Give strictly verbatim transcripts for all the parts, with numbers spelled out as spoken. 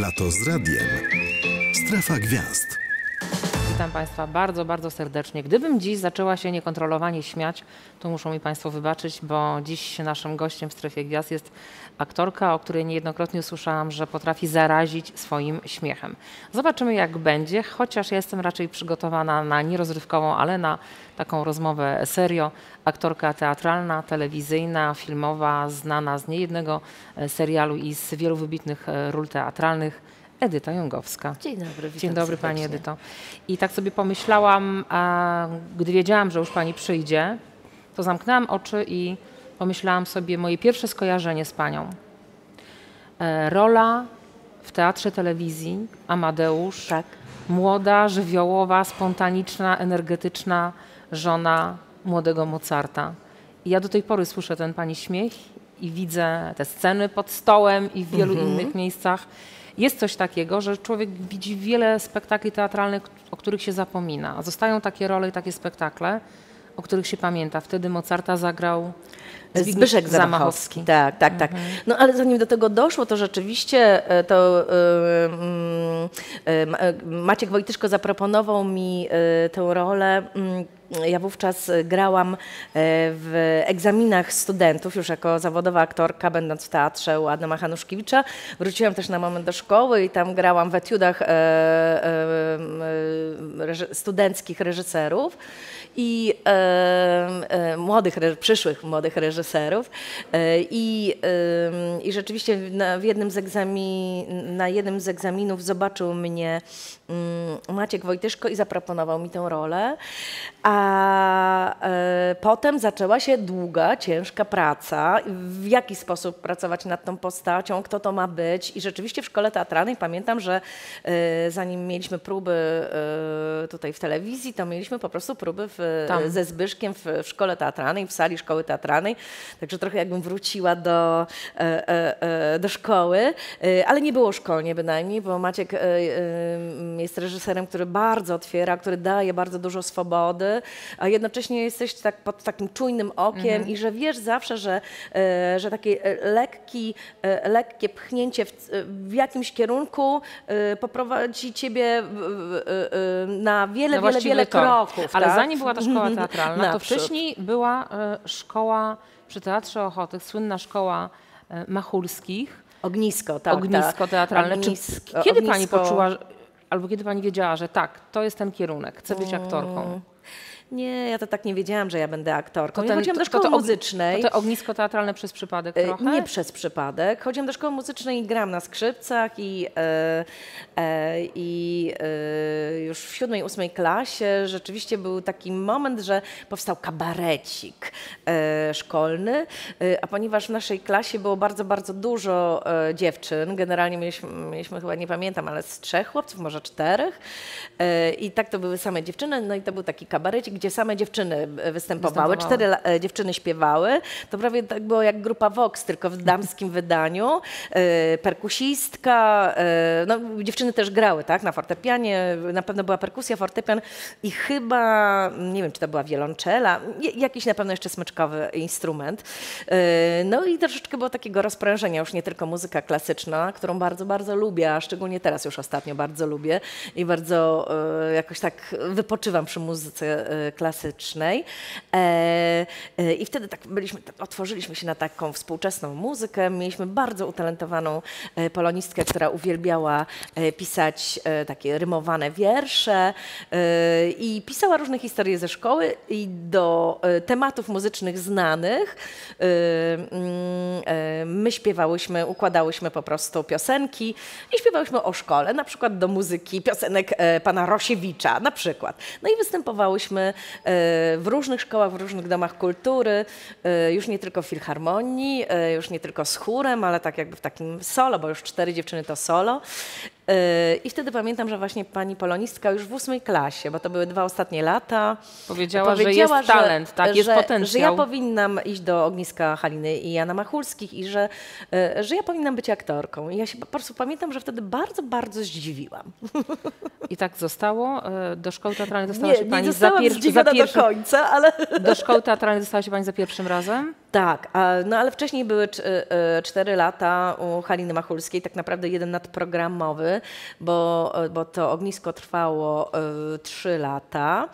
Lato z Radiem. Strefa Gwiazd. Witam Państwa bardzo, bardzo serdecznie. Gdybym dziś zaczęła się niekontrolowanie śmiać, to muszą mi Państwo wybaczyć, bo dziś naszym gościem w Strefie Gwiazd jest aktorka, o której niejednokrotnie słyszałam, że potrafi zarazić swoim śmiechem. Zobaczymy, jak będzie, chociaż ja jestem raczej przygotowana na nierozrywkową, ale na taką rozmowę serio. Aktorka teatralna, telewizyjna, filmowa, znana z niejednego serialu i z wielu wybitnych ról teatralnych. Edyta Jungowska. Dzień dobry. Witam Dzień dobry serdecznie. Pani Edyto. I tak sobie pomyślałam, a gdy wiedziałam, że już Pani przyjdzie, to zamknęłam oczy i pomyślałam sobie moje pierwsze skojarzenie z Panią. E, rola w Teatrze Telewizji, Amadeusz, tak. Młoda, żywiołowa, spontaniczna, energetyczna żona młodego Mozarta. I ja do tej pory słyszę ten Pani śmiech i widzę te sceny pod stołem i w wielu mhm. innych miejscach. Jest coś takiego, że człowiek widzi wiele spektakli teatralnych, o których się zapomina, a zostają takie role i takie spektakle, o których się pamięta. Wtedy Mozarta zagrał Zbigniew Zamachowski. Zamachowski. Tak, tak, tak. Mhm. No ale zanim do tego doszło, to rzeczywiście to yy, yy, yy, Maciek Wojtyczko zaproponował mi yy, tę rolę. Yy, Ja wówczas grałam w egzaminach studentów, już jako zawodowa aktorka, będąc w teatrze u Adama Hanuszkiewicza. Wróciłam też na moment do szkoły i tam grałam w etiudach studenckich reżyserów i młodych, przyszłych młodych reżyserów. I, i rzeczywiście w jednym z egzamin, na jednym z egzaminów zobaczył mnie Maciek Wojtyszko i zaproponował mi tę rolę. A A y, potem zaczęła się długa, ciężka praca, w jaki sposób pracować nad tą postacią, kto to ma być. I rzeczywiście w szkole teatralnej pamiętam, że y, zanim mieliśmy próby y, tutaj w telewizji, to mieliśmy po prostu próby w, ze Zbyszkiem w, w szkole teatralnej, w sali szkoły teatralnej. Także trochę jakbym wróciła do, y, y, y, do szkoły, y, ale nie było szkolnie bynajmniej, bo Maciek y, y, jest reżyserem, który bardzo otwiera, który daje bardzo dużo swobody, a jednocześnie jesteś tak pod takim czujnym okiem mhm. i że wiesz zawsze, że, że takie lekki, lekkie pchnięcie w, w jakimś kierunku poprowadzi ciebie na wiele, na wiele, wiele tor. kroków. Ale tak? zanim była ta szkoła teatralna, to wcześniej była szkoła przy Teatrze Ochoty, słynna szkoła Machulskich. Ognisko, tak. Ognisko Teatralne. Ognisko, Czy, kiedy ognisko. Pani poczuła, albo kiedy Pani wiedziała, że tak, to jest ten kierunek, chcę być aktorką? Nie, ja to tak nie wiedziałam, że ja będę aktorką. To ten, chodziłam do szkoły to, to, muzycznej. To, to ognisko teatralne przez przypadek trochę? Nie przez przypadek. Chodziłam do szkoły muzycznej i grałam na skrzypcach i, i już w siódmej, ósmej klasie rzeczywiście był taki moment, że powstał kabarecik szkolny, a ponieważ w naszej klasie było bardzo, bardzo dużo dziewczyn, generalnie mieliśmy, mieliśmy chyba, nie pamiętam, ale z trzech chłopców, może czterech i tak to były same dziewczyny, no i to był taki kabarecik, gdzie same dziewczyny występowały, cztery dziewczyny śpiewały. To prawie tak było jak grupa Vox, tylko w damskim wydaniu. Perkusistka, no, dziewczyny też grały, tak, na fortepianie, na pewno była perkusja, fortepian i chyba, nie wiem, czy to była wiolonczela, jakiś na pewno jeszcze smyczkowy instrument. No i troszeczkę było takiego rozprężenia, już nie tylko muzyka klasyczna, którą bardzo, bardzo lubię, a szczególnie teraz już ostatnio bardzo lubię i bardzo jakoś tak wypoczywam przy muzyce klasycznej i wtedy tak byliśmy, otworzyliśmy się na taką współczesną muzykę. Mieliśmy bardzo utalentowaną polonistkę, która uwielbiała pisać takie rymowane wiersze i pisała różne historie ze szkoły i do tematów muzycznych znanych my śpiewałyśmy, układałyśmy po prostu piosenki i śpiewałyśmy o szkole, na przykład do muzyki piosenek pana Rosiewicza, na przykład. No i występowały w różnych szkołach, w różnych domach kultury, już nie tylko w filharmonii, już nie tylko z chórem, ale tak jakby w takim solo, bo już cztery dziewczyny to solo. I wtedy pamiętam, że właśnie pani polonistka już w ósmej klasie, bo to były dwa ostatnie lata, powiedziała, powiedziała że jest że, talent, tak, że, jest potencjał. Że ja powinnam iść do ogniska Haliny i Jana Machulskich i że, że ja powinnam być aktorką. I ja się po prostu pamiętam, że wtedy bardzo, bardzo zdziwiłam. I tak zostało? Do szkoły teatralnej dostała nie, się pani nie za, pier za pierwszym... do końca, ale... Do szkoły teatralnej dostała się pani za pierwszym razem? Tak, a, no ale wcześniej były cztery lata u Haliny Machulskiej, tak naprawdę jeden nadprogramowy, bo, bo to ognisko trwało trzy lata,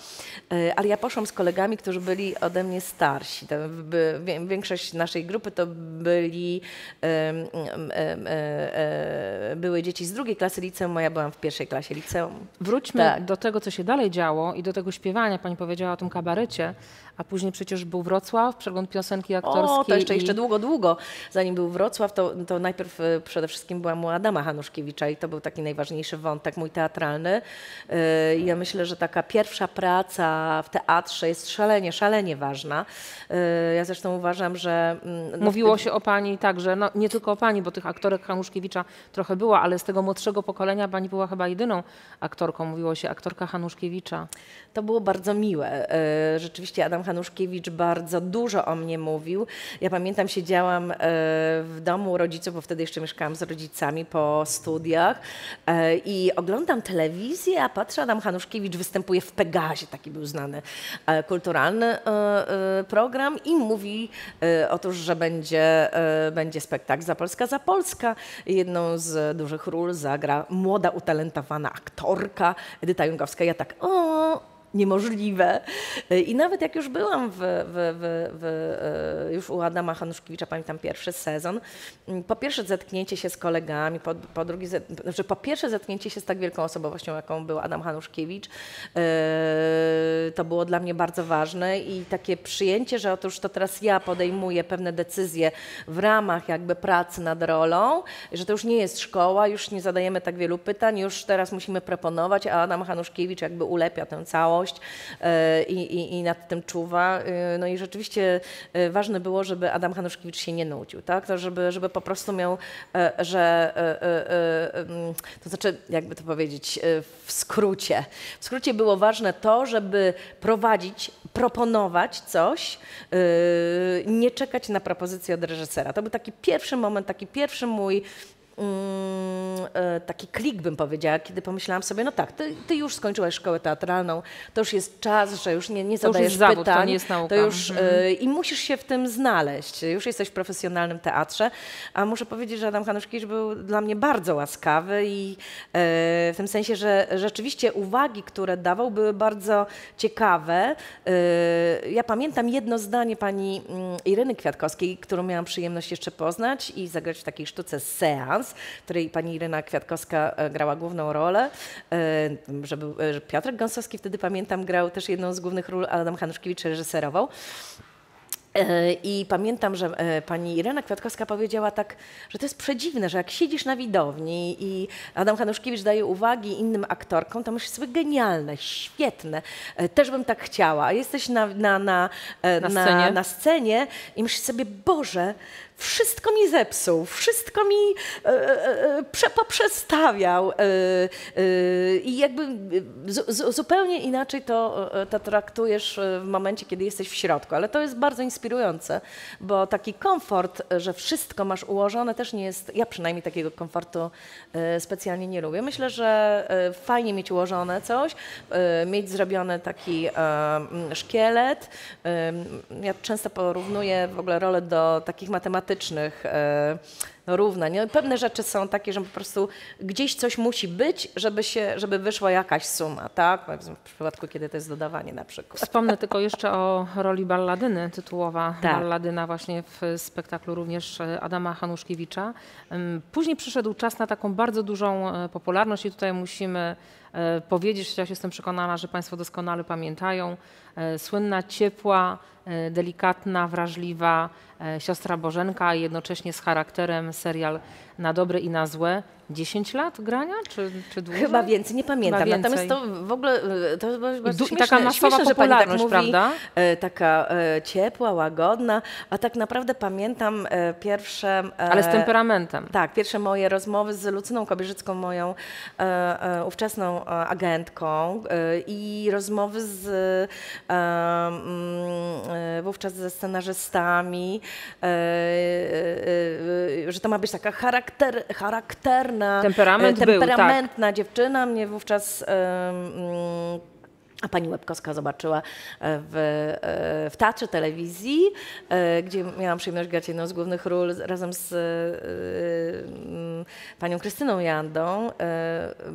ale ja poszłam z kolegami, którzy byli ode mnie starsi. Większość naszej grupy to byli, były dzieci z drugiej klasy liceum, a ja byłam w pierwszej klasie liceum. Wróćmy tak. do tego, co się dalej działo i do tego śpiewania. Pani powiedziała o tym kabarecie, a później przecież był Wrocław, przegląd piosenki aktorskiej. O, to jeszcze, i... jeszcze długo, długo. Zanim był Wrocław, to, to najpierw przede wszystkim byłam u Adama Hanuszkiewicza i to był taki najważniejszy wątek mój teatralny. Ja myślę, że taka pierwsza praca w teatrze jest szalenie, szalenie ważna. Ja zresztą uważam, że... No, mówiło się o pani także, no nie tylko o pani, bo tych aktorek Hanuszkiewicza trochę była, ale z tego młodszego pokolenia pani była chyba jedyną aktorką. Mówiło się aktorka Hanuszkiewicza. To było bardzo miłe. Rzeczywiście Adam Hanuszkiewicz bardzo dużo o mnie mówił. Ja pamiętam, siedziałam w domu rodziców, bo wtedy jeszcze mieszkałam z rodzicami po studiach i oglądam telewizję, a patrzę, Adam Hanuszkiewicz występuje w Pegazie, taki był znany kulturalny program i mówi otóż, że będzie, będzie spektakl Zapolska za Polska. Jedną z dużych ról zagra młoda, utalentowana aktorka Edyta Jungowska. Ja tak, o... niemożliwe. I nawet jak już byłam w, w, w, w, już u Adama Hanuszkiewicza, pamiętam pierwszy sezon, po pierwsze zetknięcie się z kolegami, po, po, drugie, znaczy po pierwsze zetknięcie się z tak wielką osobowością, jaką był Adam Hanuszkiewicz, yy, to było dla mnie bardzo ważne i takie przyjęcie, że otóż to teraz ja podejmuję pewne decyzje w ramach jakby pracy nad rolą, że to już nie jest szkoła, już nie zadajemy tak wielu pytań, już teraz musimy proponować, a Adam Hanuszkiewicz jakby ulepia tę całą I, i, i nad tym czuwa. No i rzeczywiście ważne było, żeby Adam Hanuszkiewicz się nie nudził, tak? To żeby, żeby po prostu miał, że, to znaczy, jakby to powiedzieć w skrócie. W skrócie było ważne to, żeby prowadzić, proponować coś, nie czekać na propozycję od reżysera. To był taki pierwszy moment, taki pierwszy mój taki klik, bym powiedziała, kiedy pomyślałam sobie, no tak, ty, ty już skończyłaś szkołę teatralną, to już jest czas, że już nie, nie zadajesz pytań. To już jest zawód, to nie jest nauka. To już, mhm. I musisz się w tym znaleźć. Już jesteś w profesjonalnym teatrze. A muszę powiedzieć, że Adam Hanuszkiewicz był dla mnie bardzo łaskawy i w tym sensie, że rzeczywiście uwagi, które dawał, były bardzo ciekawe. Ja pamiętam jedno zdanie pani Ireny Kwiatkowskiej, którą miałam przyjemność jeszcze poznać i zagrać w takiej sztuce SEAN, w której pani Irena Kwiatkowska grała główną rolę, że, był, że Piotr Gąsowski wtedy, pamiętam, grał też jedną z głównych ról, Adam Hanuszkiewicz reżyserował. I pamiętam, że pani Irena Kwiatkowska powiedziała tak, że to jest przedziwne, że jak siedzisz na widowni i Adam Hanuszkiewicz daje uwagi innym aktorkom, to myślisz sobie genialne, świetne, też bym tak chciała. Jesteś na, na, na, na, na, scenie. na scenie i myślisz sobie, Boże, wszystko mi zepsuł, wszystko mi e, e, przepoprzestawiał e, e, i jakby z, z, zupełnie inaczej to, to traktujesz w momencie, kiedy jesteś w środku, ale to jest bardzo inspirujące, bo taki komfort, że wszystko masz ułożone, też nie jest, ja przynajmniej takiego komfortu specjalnie nie lubię. Myślę, że fajnie mieć ułożone coś, mieć zrobiony taki szkielet. Ja często porównuję w ogóle rolę do takich matematycznych no, równa. Nie? Pewne rzeczy są takie, że po prostu gdzieś coś musi być, żeby, się, żeby wyszła jakaś suma, tak? W przypadku, kiedy to jest dodawanie na przykład. Wspomnę tylko jeszcze o roli balladyny, tytułowa tak. balladyna właśnie w spektaklu również Adama Hanuszkiewicza. Później przyszedł czas na taką bardzo dużą popularność i tutaj musimy powiedzieć, chociaż jestem przekonana, że Państwo doskonale pamiętają, słynna, ciepła, delikatna, wrażliwa siostra Bożenka, a jednocześnie z charakterem serial Na dobre i na złe. dziesięć lat grania, czy, czy dłużej? Chyba więcej, nie pamiętam. Natomiast to w ogóle to bardzo śmieszne, taka masowa śmieszne, popularność, że pani tak mówi, prawda? Taka e, ciepła, łagodna, a tak naprawdę pamiętam e, pierwsze... E, Ale z temperamentem. Tak, pierwsze moje rozmowy z Lucyną Kobierzycką, moją e, e, ówczesną agentką e, i rozmowy z e, e, wówczas ze scenarzystami, e, e, e, że to ma być taka charakter, charakterna, Temperament temperamentna był, tak. dziewczyna. Mnie wówczas um, A pani Łebkowska zobaczyła w, w Teatrze Telewizji, gdzie miałam przyjemność grać jedną z głównych ról razem z panią Krystyną Jandą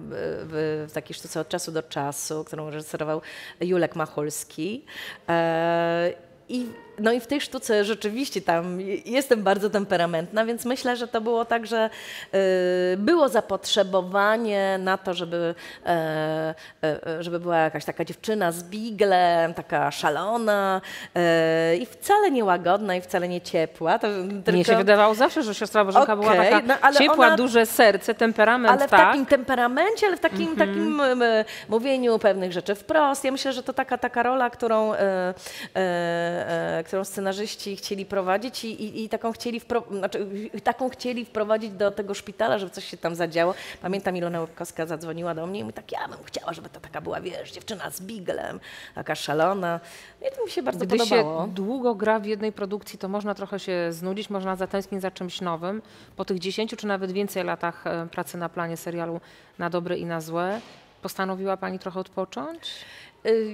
w takiej sztuce Od czasu do czasu, którą reżyserował Julek Machulski. I, no i w tej sztuce rzeczywiście tam jestem bardzo temperamentna, więc myślę, że to było tak, że y, było zapotrzebowanie na to, żeby, y, y, żeby była jakaś taka dziewczyna z biglem, taka szalona y, i wcale niełagodna i wcale nie ciepła. To, tylko... Mnie się wydawało zawsze, że siostra Bożenka okay, była taka no, ale ciepła, ona... duże serce, temperament. Ale w tak? takim temperamencie, ale w takim, mm-hmm. takim y, mówieniu pewnych rzeczy wprost. Ja myślę, że to taka, taka rola, którą... Y, y, którą scenarzyści chcieli prowadzić i, i, i taką, chcieli wpro, znaczy, taką chcieli wprowadzić do tego szpitala, żeby coś się tam zadziało. Pamiętam, Ilona Neurkowska zadzwoniła do mnie i mówi tak, ja bym chciała, żeby to taka była, wiesz, dziewczyna z biglem, taka szalona. I to mi się bardzo Gdy podobało. Gdy się długo gra w jednej produkcji, to można trochę się znudzić, można zatęsknić za czymś nowym. Po tych dziesięciu czy nawet więcej latach pracy na planie serialu Na dobre i na złe, postanowiła pani trochę odpocząć?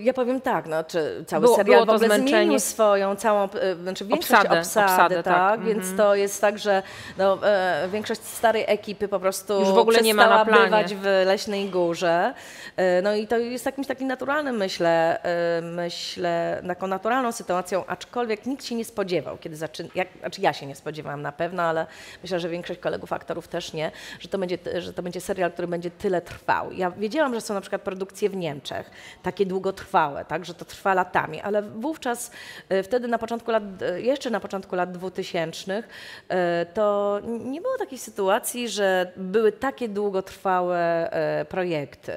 Ja powiem tak, no, czy cały było, serial było w ogóle zmienił swoją całą, znaczy większość obsadę, obsady, obsadę, tak, tak. Mm-hmm. Więc to jest tak, że no, e, większość starej ekipy po prostu już w ogóle nie ma na planie. Bywać w Leśnej Górze. E, no i to jest jakimś takim naturalnym, myślę, e, myślę, taką naturalną sytuacją, aczkolwiek nikt się nie spodziewał, kiedy zaczyna, jak, znaczy ja się nie spodziewałam na pewno, ale myślę, że większość kolegów aktorów też nie, że to będzie, że to będzie serial, który będzie tyle trwał. Ja wiedziałam, że są na przykład produkcje w Niemczech, takie długo trwałe, tak, że to trwa latami, ale wówczas, wtedy na początku lat, jeszcze na początku lat dwutysięcznych, to nie było takiej sytuacji, że były takie długotrwałe projekty.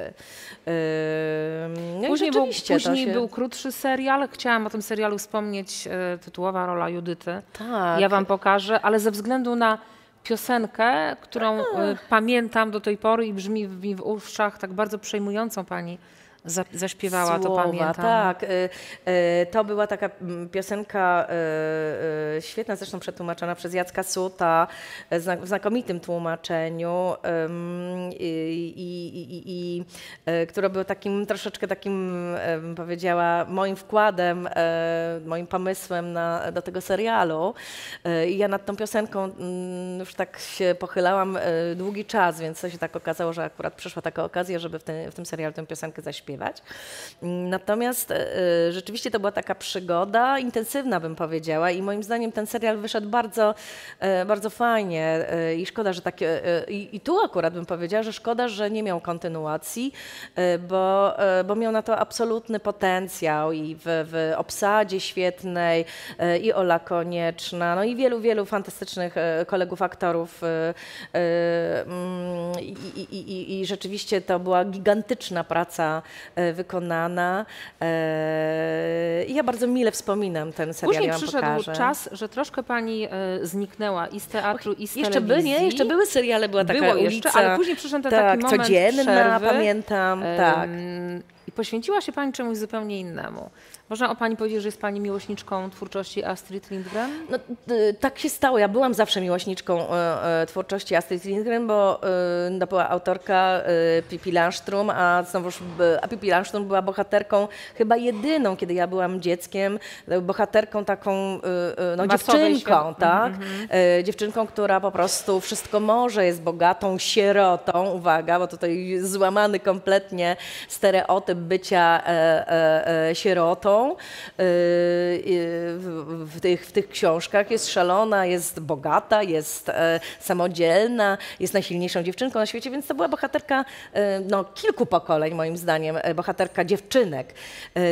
No później był, później się... był krótszy serial, chciałam o tym serialu wspomnieć, tytułowa rola Judyty, tak. Ja wam pokażę, ale ze względu na piosenkę, którą Ach. pamiętam do tej pory i brzmi mi w uszach tak bardzo przejmującą pani zaśpiewała, Słowa, to pamiętam. Tak, y, y, to była taka piosenka y, y, świetna, zresztą przetłumaczona przez Jacka Suta znak, w znakomitym tłumaczeniu i y, y, y, y, y, y, która była takim troszeczkę takim, y, powiedziała, moim wkładem, y, moim pomysłem na, do tego serialu. I y, ja nad tą piosenką y, już tak się pochylałam y, długi czas, więc to się tak okazało, że akurat przyszła taka okazja, żeby w, te, w tym serialu tę piosenkę zaśpiewać. Natomiast y, rzeczywiście to była taka przygoda, intensywna bym powiedziała i moim zdaniem ten serial wyszedł bardzo, y, bardzo fajnie y, i szkoda, że takie... Y, I tu akurat bym powiedziała, że szkoda, że nie miał kontynuacji, y, bo, y, bo miał na to absolutny potencjał i w, w obsadzie świetnej y, i Ola Konieczna, no i wielu, wielu fantastycznych y, kolegów aktorów i y, y, y, y, y, y, rzeczywiście to była gigantyczna praca wykonana. I ja bardzo mile wspominam ten serial. Później ja przyszedł pokażę. czas, że troszkę pani zniknęła i z teatru, i z jeszcze telewizji. By, nie? Jeszcze były seriale, była taka Było ulica. Jeszcze, ale później przyszedł ten tak, taki moment codzienna, przerwy. pamiętam. Tak. I poświęciła się pani czemuś zupełnie innemu. Można o pani powiedzieć, że jest pani miłośniczką twórczości Astrid Lindgren? No, tak się stało. Ja byłam zawsze miłośniczką e, e, twórczości Astrid Lindgren, bo e, to była autorka e, Pippi Långstrump, a znowuż a Pippi Långstrump była bohaterką chyba jedyną, kiedy ja byłam dzieckiem, bohaterką taką, e, no, dziewczynką, tak? Mm-hmm. e, dziewczynką, która po prostu wszystko może, jest bogatą sierotą, uwaga, bo tutaj złamany kompletnie stereotyp bycia e, e, e, sierotą. W tych, w tych książkach jest szalona, jest bogata, jest samodzielna, jest najsilniejszą dziewczynką na świecie, więc to była bohaterka no, kilku pokoleń moim zdaniem, bohaterka dziewczynek.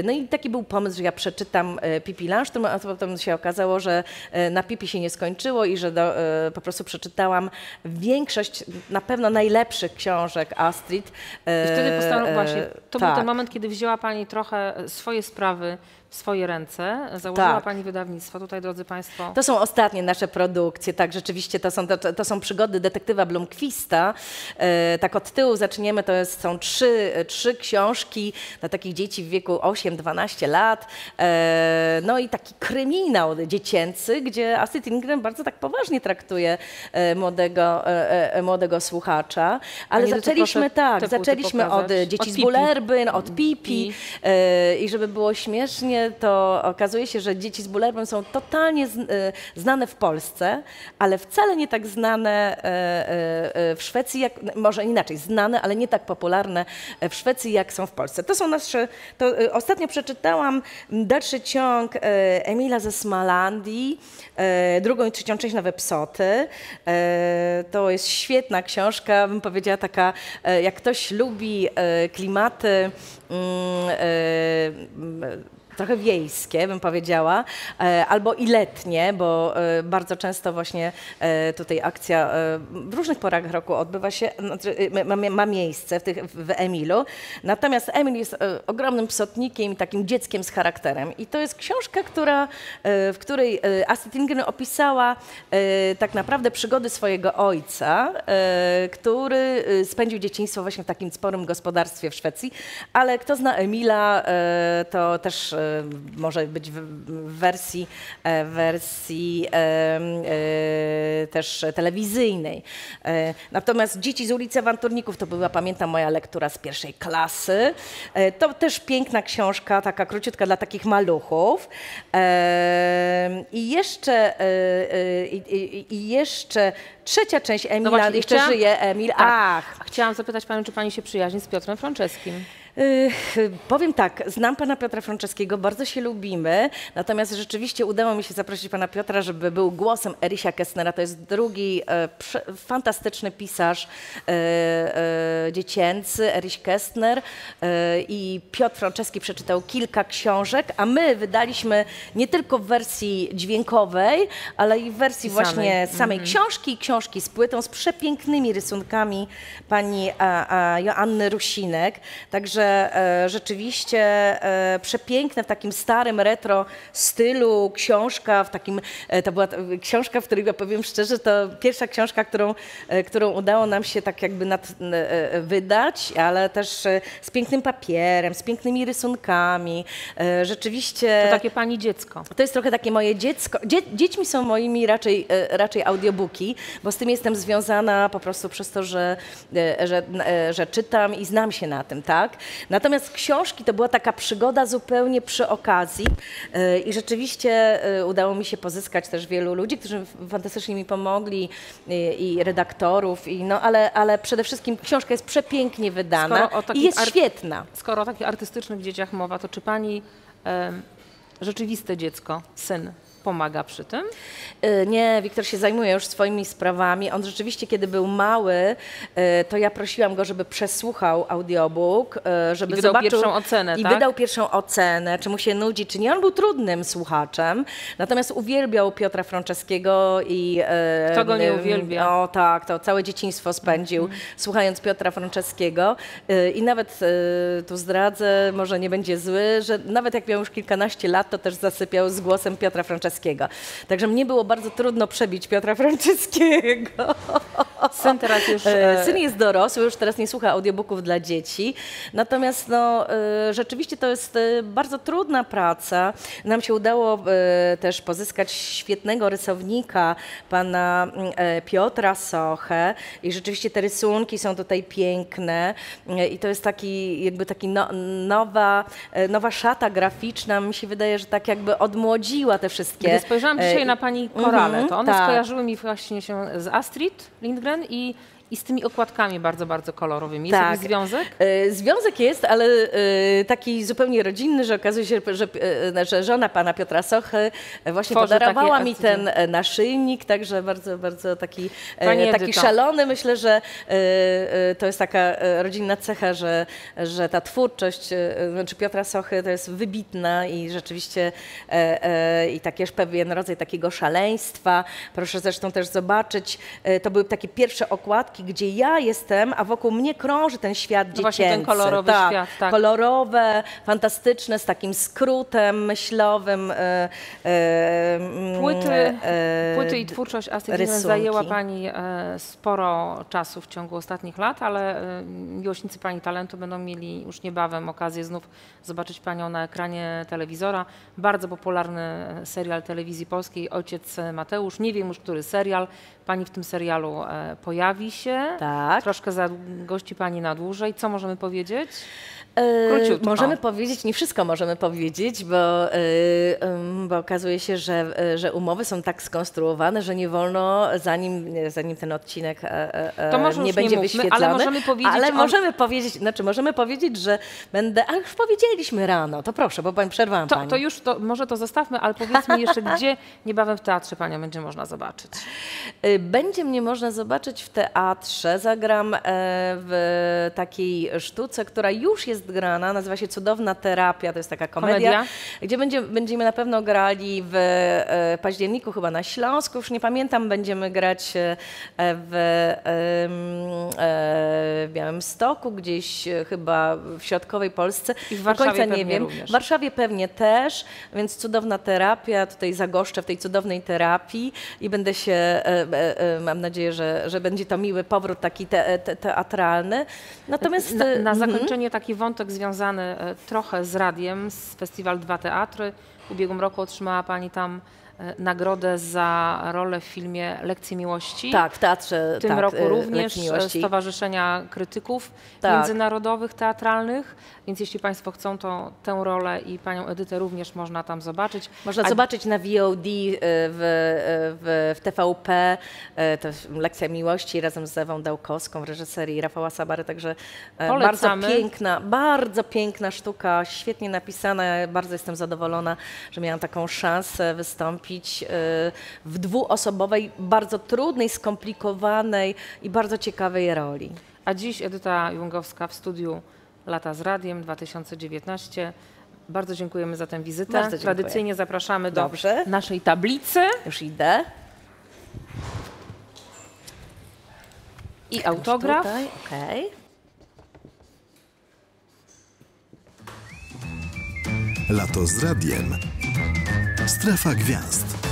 No i taki był pomysł, że ja przeczytam Pippi Långstrump, a potem się okazało, że na Pippi się nie skończyło i że do, po prostu przeczytałam większość, na pewno najlepszych książek Astrid. I wtedy postanowiłam, właśnie, to tak. był ten moment, kiedy wzięła pani trochę swoje sprawy w w swoje ręce. Założyła tak. Pani wydawnictwo. Tutaj, drodzy Państwo... To są ostatnie nasze produkcje. Tak, rzeczywiście to są, to, to są przygody detektywa Blomqvista. E, tak od tyłu zaczniemy. To jest, są trzy, trzy książki dla takich dzieci w wieku osiem do dwunastu lat. E, no i taki kryminał dziecięcy, gdzie Astrid Lindgren bardzo tak poważnie traktuje e, młodego, e, młodego słuchacza. Ale Pani zaczęliśmy tak, zaczęliśmy od Dzieci z Bullerbyn, od Pippi. E, I żeby było śmiesznie, to okazuje się, że Dzieci z Bullerbyn są totalnie znane w Polsce, ale wcale nie tak znane w Szwecji, jak, może inaczej, znane, ale nie tak popularne w Szwecji, jak są w Polsce. To są nasze, to ostatnio przeczytałam dalszy ciąg Emila ze Smalandii, drugą i trzecią część Nowe Psoty. To jest świetna książka, bym powiedziała taka, jak ktoś lubi klimaty trochę wiejskie, bym powiedziała, albo i letnie, bo bardzo często właśnie tutaj akcja w różnych porach roku odbywa się, ma miejsce w, tych, w Emilu. Natomiast Emil jest ogromnym psotnikiem i takim dzieckiem z charakterem. I to jest książka, która, w której Astrid Lindgren opisała tak naprawdę przygody swojego ojca, który spędził dzieciństwo właśnie w takim sporym gospodarstwie w Szwecji. Ale kto zna Emila, to też może być w wersji, w wersji też telewizyjnej. Natomiast Dzieci z ulicy Awanturników to była, pamiętam, moja lektura z pierwszej klasy. To też piękna książka, taka króciutka dla takich maluchów. I jeszcze, i, i jeszcze trzecia część Emila, no właśnie, jeszcze chciałam, żyje Emil. Tak. Ach. Chciałam zapytać Panią, czy Pani się przyjaźni z Piotrem Fronczewskim? Yy, powiem tak, znam pana Piotra Fronczewskiego, bardzo się lubimy, natomiast rzeczywiście udało mi się zaprosić pana Piotra, żeby był głosem Ericha Kästnera. To jest drugi e, prze, fantastyczny pisarz e, e, dziecięcy, Erich Kästner, e, i Piotr Fronczewski przeczytał kilka książek, a my wydaliśmy nie tylko w wersji dźwiękowej, ale i w wersji samej. właśnie samej mm-hmm. książki, książki z płytą, z przepięknymi rysunkami pani a, a, Joanny Rusinek, także rzeczywiście e, przepiękne w takim starym retro stylu książka, w takim, e, to była książka, w której, ja powiem szczerze, to pierwsza książka, którą, e, którą udało nam się tak jakby nad, e, wydać, ale też e, z pięknym papierem, z pięknymi rysunkami. E, rzeczywiście... To takie pani dziecko. To jest trochę takie moje dziecko. Dzie, dziećmi są moimi raczej, e, raczej audiobooki, bo z tym jestem związana po prostu przez to, że, e, że, e, że czytam i znam się na tym, tak? Natomiast książki to była taka przygoda zupełnie przy okazji i rzeczywiście udało mi się pozyskać też wielu ludzi, którzy fantastycznie mi pomogli, i redaktorów, i no, ale, ale przede wszystkim książka jest przepięknie wydana i jest świetna. Skoro o takich artystycznych dzieciach mowa, to czy pani e, rzeczywiste dziecko, syn, pomaga przy tym? Nie, Wiktor się zajmuje już swoimi sprawami. On rzeczywiście, kiedy był mały, to ja prosiłam go, żeby przesłuchał audiobook, żeby I wydał zobaczył, pierwszą ocenę, i tak? wydał pierwszą ocenę, czy mu się nudzi, czy nie. On był trudnym słuchaczem, natomiast uwielbiał Piotra Fronczewskiego i... Kto go nie uwielbia? O tak, to całe dzieciństwo spędził mm. słuchając Piotra Fronczewskiego i nawet, tu zdradzę, może nie będzie zły, że nawet jak miał już kilkanaście lat, to też zasypiał z głosem Piotra Fronczewskiego. Także mnie było bardzo trudno przebić Piotra Fronczewskiego. Syn teraz już... Syn jest dorosły, już teraz nie słucha audiobooków dla dzieci. Natomiast no, rzeczywiście to jest bardzo trudna praca. Nam się udało też pozyskać świetnego rysownika, pana Piotra Sochę. I rzeczywiście te rysunki są tutaj piękne. I to jest taki, jakby taki no, nowa, nowa szata graficzna. Mi się wydaje, że tak jakby odmłodziła te wszystkie. Gdy spojrzałam dzisiaj na pani korale, mm-hmm, to one tak. skojarzyły mi właśnie się z Astrid Lindgren i I z tymi okładkami bardzo, bardzo kolorowymi. Jest tak. związek? Związek jest, ale taki zupełnie rodzinny, że okazuje się, że żona pana Piotra Sochy właśnie Tworzy podarowała mi ten naszyjnik, także bardzo, bardzo taki, taki szalony. Myślę, że to jest taka rodzinna cecha, że, że ta twórczość, znaczy Piotra Sochy, to jest wybitna i rzeczywiście i taki pewien rodzaj takiego szaleństwa. Proszę zresztą też zobaczyć, to były takie pierwsze okładki, pułapki, gdzie ja jestem, a wokół mnie krąży ten świat dziecięcy. No właśnie ten kolorowy tak, świat, tak. Kolorowe, fantastyczne, z takim skrótem myślowym. E, e, płyty, e, płyty i twórczość Astrid Lindgren zajęła Pani sporo czasu w ciągu ostatnich lat, ale miłośnicy Pani talentu będą mieli już niebawem okazję znów zobaczyć Panią na ekranie telewizora. Bardzo popularny serial telewizji polskiej Ojciec Mateusz. Nie wiem już, który serial. Pani w tym serialu pojawi się. Tak. Troszkę zagości Pani na dłużej. Co możemy powiedzieć? Yy, możemy powiedzieć, nie wszystko możemy powiedzieć, bo, yy, bo okazuje się, że, że umowy są tak skonstruowane, że nie wolno, zanim, zanim ten odcinek yy, to może nie już będzie nie mówmy, wyświetlony, ale możemy powiedzieć, ale możemy, on... powiedzieć, znaczy możemy powiedzieć, że będę, a już powiedzieliśmy rano, to proszę, bo pani przerwałam to, Pani. To już, to, może to zostawmy, ale powiedzmy jeszcze, gdzie niebawem w teatrze Panią będzie można zobaczyć. Yy, będzie mnie można zobaczyć w teatrze, zagram yy, w takiej sztuce, która już jest grana, nazywa się Cudowna Terapia, to jest taka komedia, komedia? gdzie będzie, będziemy na pewno grali w e, październiku, chyba na Śląsku, już nie pamiętam, będziemy grać e, w, e, w Białymstoku, gdzieś e, chyba w środkowej Polsce. I w Warszawie do końca nie wiem. Również. W Warszawie pewnie też, więc Cudowna Terapia, tutaj zagoszczę w tej cudownej terapii i będę się, e, e, mam nadzieję, że, że będzie to miły powrót taki te, te, teatralny. Natomiast na, na zakończenie taki wątek związany trochę z radiem, z festiwal Dwa Teatry. W ubiegłym roku otrzymała Pani tam nagrodę za rolę w filmie Lekcje Miłości. Tak, w teatrze. W tym tak, roku również Stowarzyszenia Krytyków tak. Międzynarodowych Teatralnych. Więc jeśli Państwo chcą, to tę rolę i Panią Edytę również można tam zobaczyć. Można A... zobaczyć na V O D, w, w, w T V P, to Lekcja Miłości razem z Ewą Dałkowską w reżyserii Rafała Sabary. Także Polecamy. bardzo piękna, bardzo piękna sztuka, świetnie napisana. Bardzo jestem zadowolona, że miałam taką szansę wystąpić w dwuosobowej, bardzo trudnej, skomplikowanej i bardzo ciekawej roli. A dziś Edyta Jungowska w studiu Lata z Radiem dwa tysiące dziewiętnaście. Bardzo dziękujemy za tę wizytę. Tradycyjnie zapraszamy do Dobrze. naszej tablicy. Już idę. I autograf. Okay. Lato z Radiem. Strefa Gwiazd.